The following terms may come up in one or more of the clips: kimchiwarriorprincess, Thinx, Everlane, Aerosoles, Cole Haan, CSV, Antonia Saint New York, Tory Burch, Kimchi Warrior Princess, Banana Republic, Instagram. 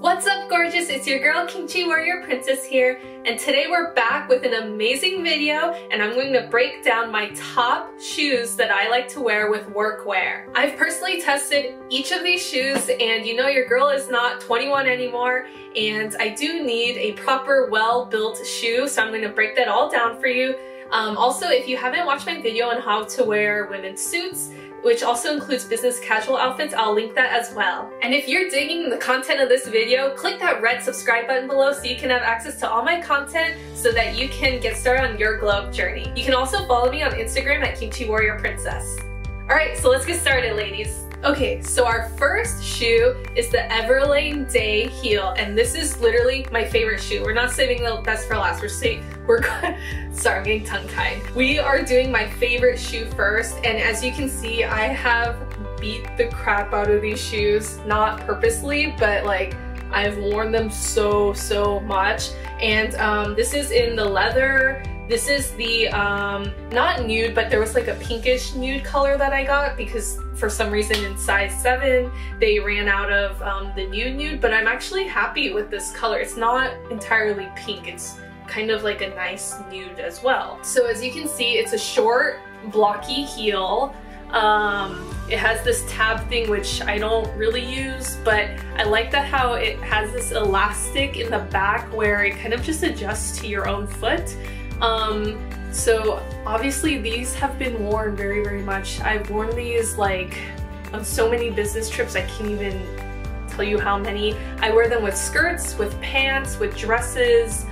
What's up, gorgeous? It's your girl Kimchi Warrior Princess here, and today we're back with an amazing video, and I'm going to break down my top shoes that I like to wear with workwear. I've personally tested each of these shoes, and you know your girl is not 21 anymore, and I do need a proper, well-built shoe, so I'm going to break that all down for you. Also, if you haven't watched my video on how to wear women's suits, which also includes business casual outfits, I'll link that as well. And if you're digging the content of this video, click that red subscribe button below so you can have access to all my content so that you can get started on your glow up journey. You can also follow me on Instagram at kimchiwarriorprincess. Alright, so let's get started, ladies. Okay, so our first shoe is the Everlane Day heel, and this is literally my favorite shoe. We're not saving the best for last. Sorry, I'm getting tongue-tied. We are doing my favorite shoe first, and as you can see, I have beat the crap out of these shoes. Not purposely, but like, I've worn them so much. And this is in the leather. This is the, not nude, but there was like a pinkish nude color that I got because for some reason in size 7 they ran out of the nude, but I'm actually happy with this color. It's not entirely pink, it's kind of like a nice nude as well. So as you can see, it's a short, blocky heel. It has this tab thing which I don't really use, but I like that how it has this elastic in the back where it kind of just adjusts to your own foot. So obviously these have been worn very much. I've worn these like on so many business trips, I can't even tell you how many. I wear them with skirts, with pants, with dresses.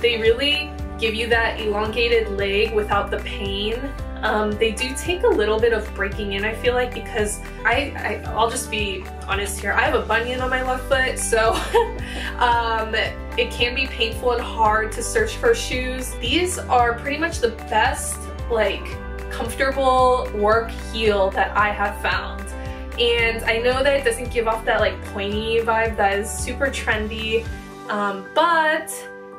They really give you that elongated leg without the pain. They do take a little bit of breaking in, I feel like, because I'll just be honest here, I have a bunion on my left foot, so it can be painful and hard to search for shoes. These are pretty much the best, like, comfortable work heel that I have found. And I know that it doesn't give off that, like, pointy vibe that is super trendy, but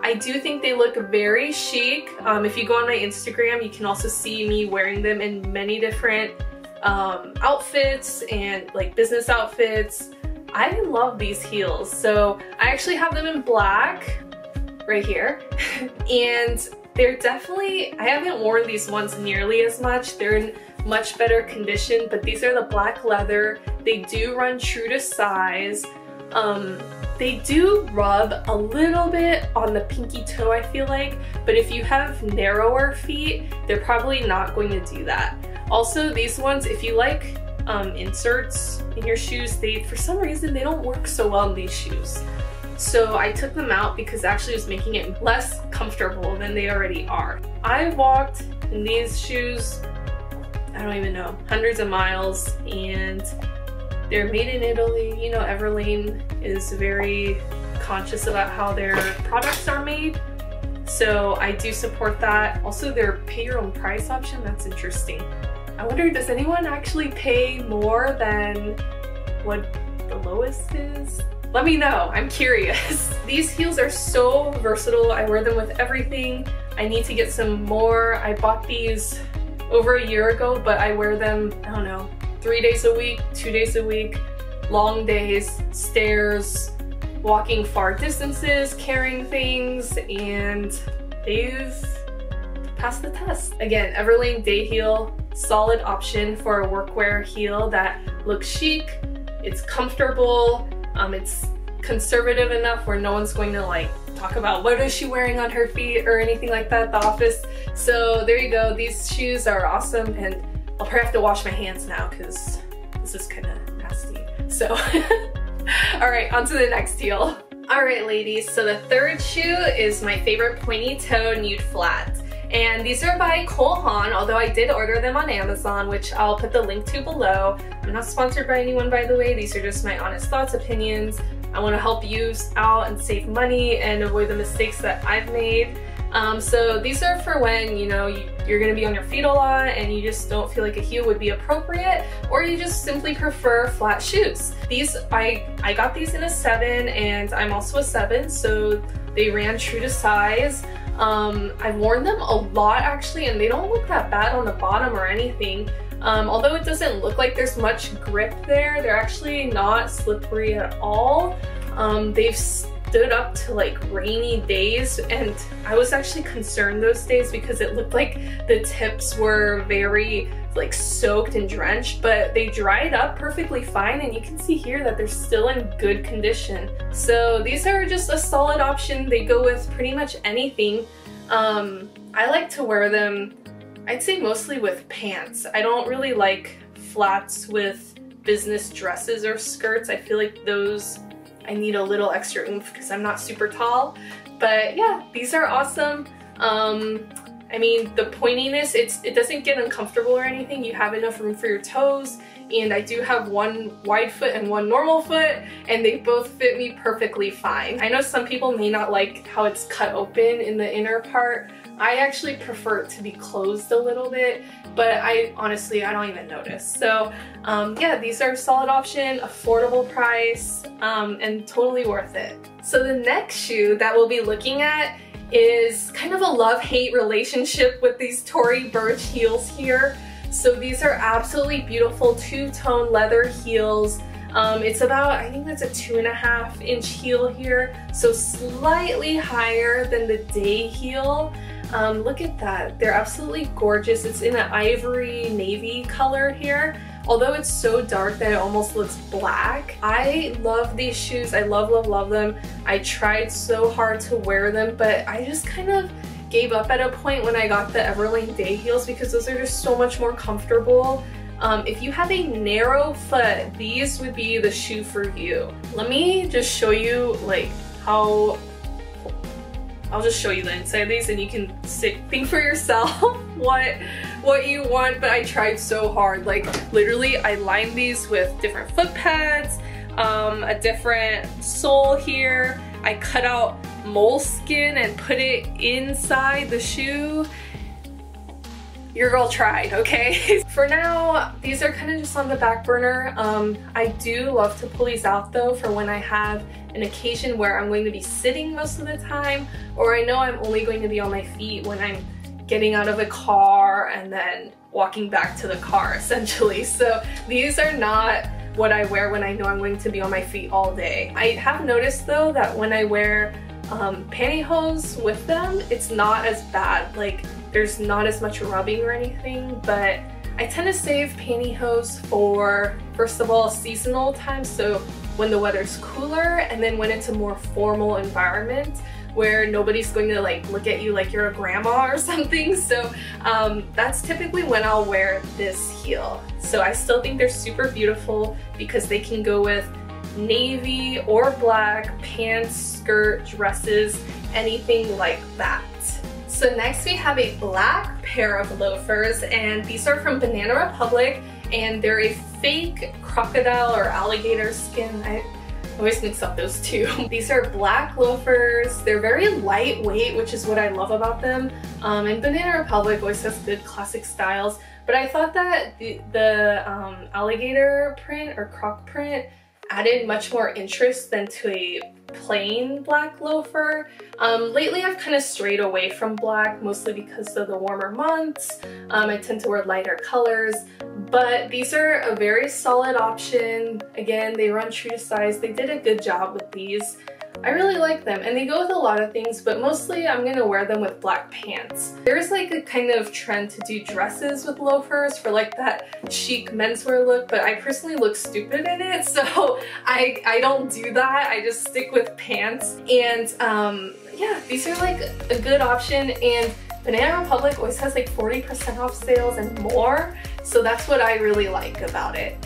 I do think they look very chic. If you go on my Instagram, you can also see me wearing them in many different outfits and like business outfits. I love these heels. So I actually have them in black right here. And they're definitely, I haven't worn these ones nearly as much. They're in much better condition, but these are the black leather. They do run true to size. They do rub a little bit on the pinky toe, I feel like, but if you have narrower feet, they're probably not going to do that. Also, these ones, if you like inserts in your shoes, they, for some reason, they don't work so well in these shoes. So I took them out because actually it was making it less comfortable than they already are. I walked in these shoes, I don't even know, hundreds of miles, and they're made in Italy. You know, Everlane is very conscious about how their products are made, so I do support that. Also, their pay your own price option, that's interesting. I wonder, does anyone actually pay more than what the lowest is? Let me know, I'm curious. These heels are so versatile. I wear them with everything. I need to get some more. I bought these over a year ago, but I wear them, I don't know, 3 days a week, 2 days a week, long days, stairs, walking far distances, carrying things, and they've passed the test. Again, Everlane Day heel, solid option for a workwear heel that looks chic, it's comfortable, it's conservative enough where no one's going to like talk about what is she wearing on her feet or anything like that at the office. So there you go, these shoes are awesome, and I'll probably have to wash my hands now because this is kind of nasty. So, alright, on to the next heel. Alright ladies, so the third shoe is my favorite pointy toe nude flat. And these are by Cole Haan, although I did order them on Amazon, which I'll put the link to below. I'm not sponsored by anyone, by the way. These are just my honest thoughts, opinions. I want to help you out and save money and avoid the mistakes that I've made. So these are for when, you know, you're going to be on your feet a lot and you just don't feel like a heel would be appropriate, or you just simply prefer flat shoes. These, I got these in a 7, and I'm also a 7, so they ran true to size. I've worn them a lot actually, and they don't look that bad on the bottom or anything. Although it doesn't look like there's much grip there, they're actually not slippery at all. They've stood up to like rainy days, and I was actually concerned those days because it looked like the tips were very like soaked and drenched, but they dried up perfectly fine, and you can see here that they're still in good condition. So these are just a solid option. They go with pretty much anything. I like to wear them, I'd say mostly with pants. I don't really like flats with business dresses or skirts. I feel like those I need a little extra oomph because I'm not super tall. But yeah, these are awesome. I mean, the pointiness, it doesn't get uncomfortable or anything. You have enough room for your toes, and I do have one wide foot and one normal foot, and they both fit me perfectly fine. I know some people may not like how it's cut open in the inner part. I actually prefer it to be closed a little bit, but I honestly, I don't even notice. So yeah, these are a solid option, affordable price, and totally worth it. So the next shoe that we'll be looking at is kind of a love-hate relationship with these Tory Burch heels here. So these are absolutely beautiful two-tone leather heels. It's about, I think that's a 2.5-inch heel here, so slightly higher than the day heel. Look at that, they're absolutely gorgeous. It's in an ivory navy color here, although it's so dark that it almost looks black. I love these shoes. I love, love, love them. I tried so hard to wear them, but I just kind of gave up at a point when I got the Everlane day heels because those are just so much more comfortable. If you have a narrow foot, these would be the shoe for you. Let me just show you like how, I'll just show you the inside of these and you can think for yourself what you want, but I tried so hard. Like literally I lined these with different foot pads, a different sole here. I cut out moleskin and put it inside the shoe. Your girl tried, okay? For now, these are kind of just on the back burner. I do love to pull these out though for when I have an occasion where I'm going to be sitting most of the time, or I know I'm only going to be on my feet when I'm getting out of a car and then walking back to the car essentially. So these are not what I wear when I know I'm going to be on my feet all day. I have noticed though that when I wear pantyhose with them, it's not as bad. Like, there's not as much rubbing or anything, but I tend to save pantyhose for, first of all, seasonal time, so when the weather's cooler, and then when it's a more formal environment where nobody's going to like look at you like you're a grandma or something. So that's typically when I'll wear this heel. So I still think they're super beautiful because they can go with navy or black, pants, skirt, dresses, anything like that. So next we have a black pair of loafers, and these are from Banana Republic, and they're a fake crocodile or alligator skin. I always mix up those two. These are black loafers. They're very lightweight, which is what I love about them. And Banana Republic always has good classic styles, but I thought that the alligator print or croc print added much more interest than to a plain black loafer. Lately I've kind of strayed away from black, mostly because of the warmer months. I tend to wear lighter colors, but these are a very solid option. Again, they run true to size. They did a good job with these. I really like them, and they go with a lot of things, but mostly I'm gonna wear them with black pants. There's like a kind of trend to do dresses with loafers for like that chic menswear look, but I personally look stupid in it, so I don't do that. I just stick with pants, and yeah, these are like a good option, and Banana Republic always has like 40% off sales and more, so that's what I really like about it.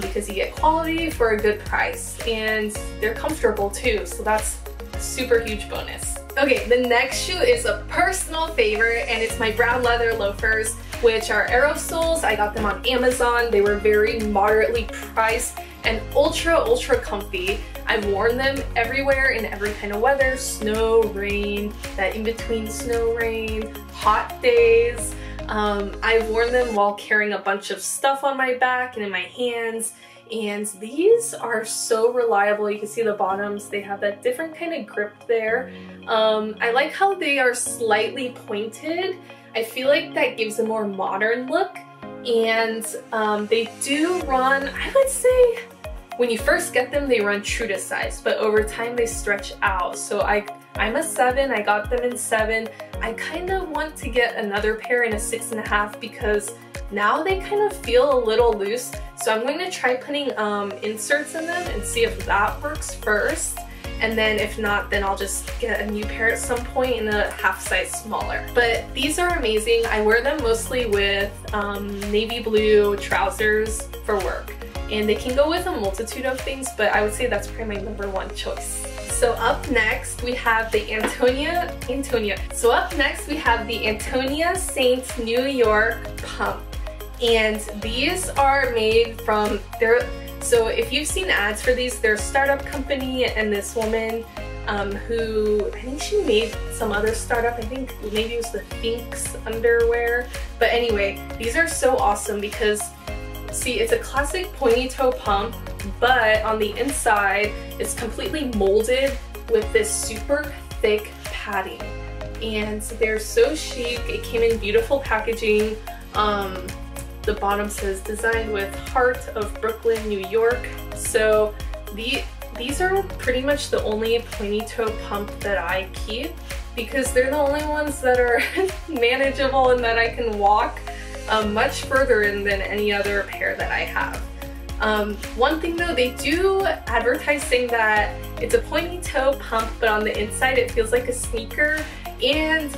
Because you get quality for a good price, and they're comfortable too, so that's a super huge bonus. Okay, the next shoe is a personal favorite, and it's my brown leather loafers, which are Aerosoles. I got them on Amazon. They were very moderately priced and ultra, ultra comfy. I've worn them everywhere in every kind of weather, snow, rain, that in-between snow, rain, hot days. I've worn them while carrying a bunch of stuff on my back and in my hands, and these are so reliable. You can see the bottoms, they have that different kind of grip there. I like how they are slightly pointed. I feel like that gives a more modern look, and they do run, I would say, when you first get them, they run true to size, but over time they stretch out. So I'm a 7, I got them in 7. I kind of want to get another pair in a 6.5 because now they kind of feel a little loose. So I'm going to try putting inserts in them and see if that works first. And then if not, then I'll just get a new pair at some point in a half size smaller. But these are amazing. I wear them mostly with navy blue trousers for work. And they can go with a multitude of things, but I would say that's probably my #1 choice. So up next we have the Antonia Saint New York Pump. And these are made from their, so if you've seen ads for these, they're a startup company, and this woman who, I think she made some other startup, I think maybe it was the Thinx underwear. But anyway, these are so awesome because see, it's a classic pointy toe pump, but on the inside it's completely molded with this super thick padding, and they're so chic. It came in beautiful packaging. The bottom says designed with heart of Brooklyn, New York. So these are pretty much the only pointy toe pump that I keep because they're the only ones that are manageable and that I can walk much further in than any other pair that I have. One thing though, they do advertise saying that it's a pointy toe pump, but on the inside it feels like a sneaker, and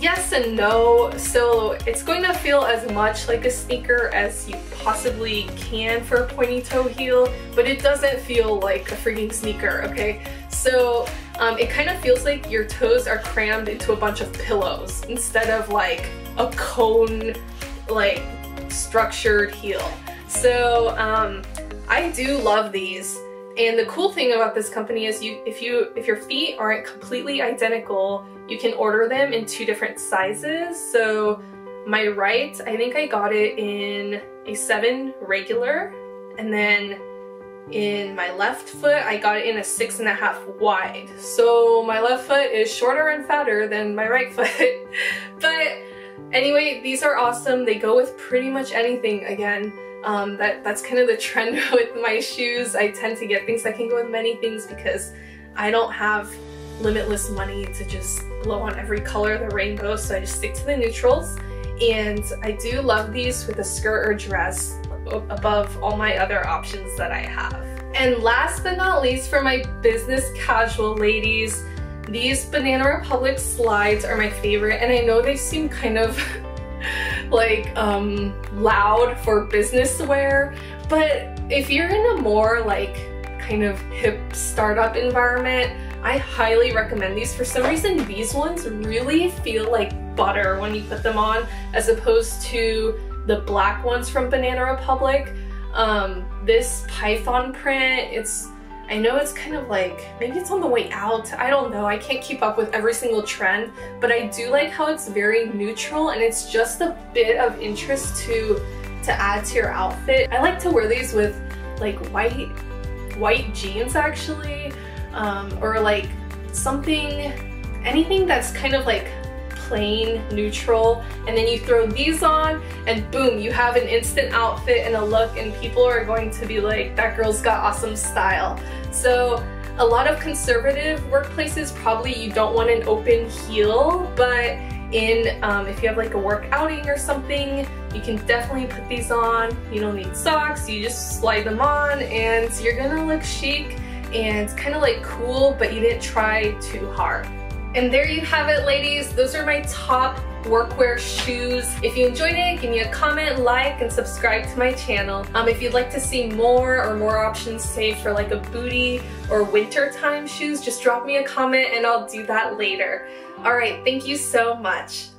yes and no. So it's going to feel as much like a sneaker as you possibly can for a pointy toe heel, but it doesn't feel like a freaking sneaker, okay? So it kind of feels like your toes are crammed into a bunch of pillows instead of like a cone like structured heel. So I do love these, and the cool thing about this company is if your feet aren't completely identical, you can order them in 2 different sizes. So my right, I think I got it in a 7 regular, and then in my left foot I got it in a 6.5 wide. So my left foot is shorter and fatter than my right foot. But anyway, these are awesome. They go with pretty much anything. Again, that's kind of the trend with my shoes. I tend to get things that can go with many things because I don't have limitless money to just blow on every color of the rainbow, so I just stick to the neutrals. And I do love these with a skirt or dress above all my other options that I have. And last but not least, for my business casual ladies, these Banana Republic slides are my favorite, and I know they seem kind of like loud for business wear, but if you're in a more like kind of hip startup environment, I highly recommend these. For some reason, these ones really feel like butter when you put them on, as opposed to the black ones from Banana Republic. This python print, I know it's kind of like, maybe it's on the way out, I don't know, I can't keep up with every single trend, but I do like how it's very neutral and it's just a bit of interest to add to your outfit. I like to wear these with like white jeans actually, or like anything that's kind of like plain neutral, and then you throw these on and boom, you have an instant outfit and a look, and people are going to be like, that girl's got awesome style. So a lot of conservative workplaces, probably you don't want an open heel, but in if you have like a work outing or something, you can definitely put these on. You don't need socks, you just slide them on and you're gonna look chic and kind of like cool, but you didn't try too hard. And there you have it, ladies. Those are my top workwear shoes. If you enjoyed it, give me a comment, like, and subscribe to my channel. If you'd like to see more options, say for like a booty or wintertime shoes, just drop me a comment and I'll do that later. All right, thank you so much.